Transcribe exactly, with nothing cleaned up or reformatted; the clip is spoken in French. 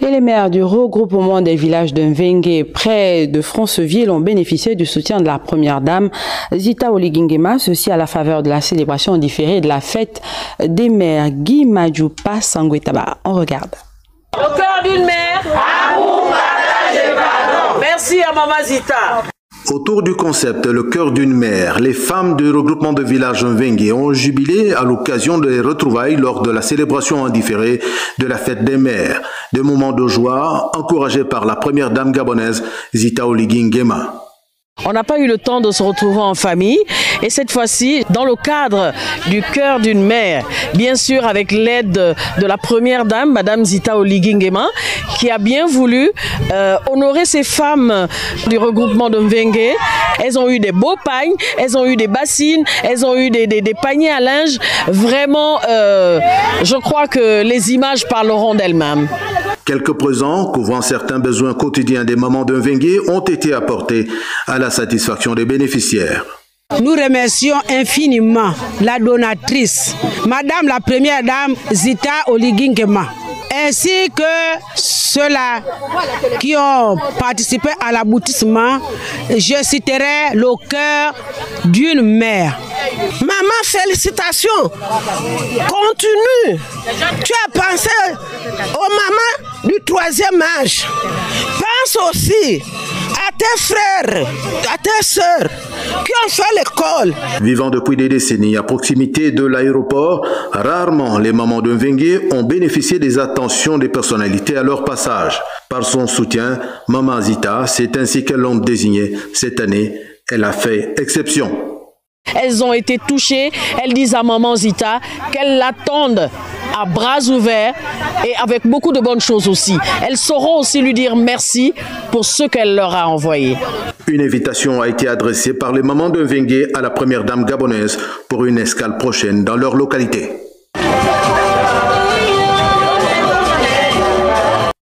et les maires du regroupement des villages de Mvengué près de Franceville ont bénéficié du soutien de la première dame Zita Oligui Nguema, ceci à la faveur de la célébration différée de la fête des mères Guimadjoupa Sanguetaba. On regarde. Le cœur d'une mère, amour partagé, pardon. Merci à Maman Zita. Autour du concept Le Cœur d'une Mère, les femmes du regroupement de villages Mvengué ont jubilé à l'occasion des retrouvailles lors de la célébration en différé de la fête des mères. Des moments de joie encouragés par la première dame gabonaise Zita Oligui Nguema. On n'a pas eu le temps de se retrouver en famille et cette fois-ci, dans le cadre du cœur d'une mère, bien sûr avec l'aide de, de la première dame, Madame Zita Oligui Nguema, qui a bien voulu euh, honorer ces femmes du regroupement de Mvengué. Elles ont eu des beaux pagnes, elles ont eu des bassines, elles ont eu des, des, des paniers à linge. Vraiment, euh, je crois que les images parleront d'elles-mêmes. Quelques présents, couvrant certains besoins quotidiens des mamans de Mvengué, ont été apportés à la satisfaction des bénéficiaires. Nous remercions infiniment la donatrice, Madame la Première Dame Zita Oligui Nguema, ainsi que ceux-là qui ont participé à l'aboutissement. Je citerai Le Cœur d'une Mère. Maman, félicitations, continue, tu as pensé aux mamans du troisième âge, pense aussi à tes frères, à tes sœurs qui ont fait l'école. Vivant depuis des décennies à proximité de l'aéroport, rarement les mamans de Mvengué ont bénéficié des attentions des personnalités à leur passage. Par son soutien, Maman Zita, c'est ainsi qu'elles l'ont désignée cette année, elle a fait exception. Elles ont été touchées, elles disent à Maman Zita qu'elles l'attendent à bras ouverts et avec beaucoup de bonnes choses aussi. Elles sauront aussi lui dire merci pour ce qu'elle leur a envoyé. Une invitation a été adressée par les mamans de Mvengué à la première dame gabonaise pour une escale prochaine dans leur localité.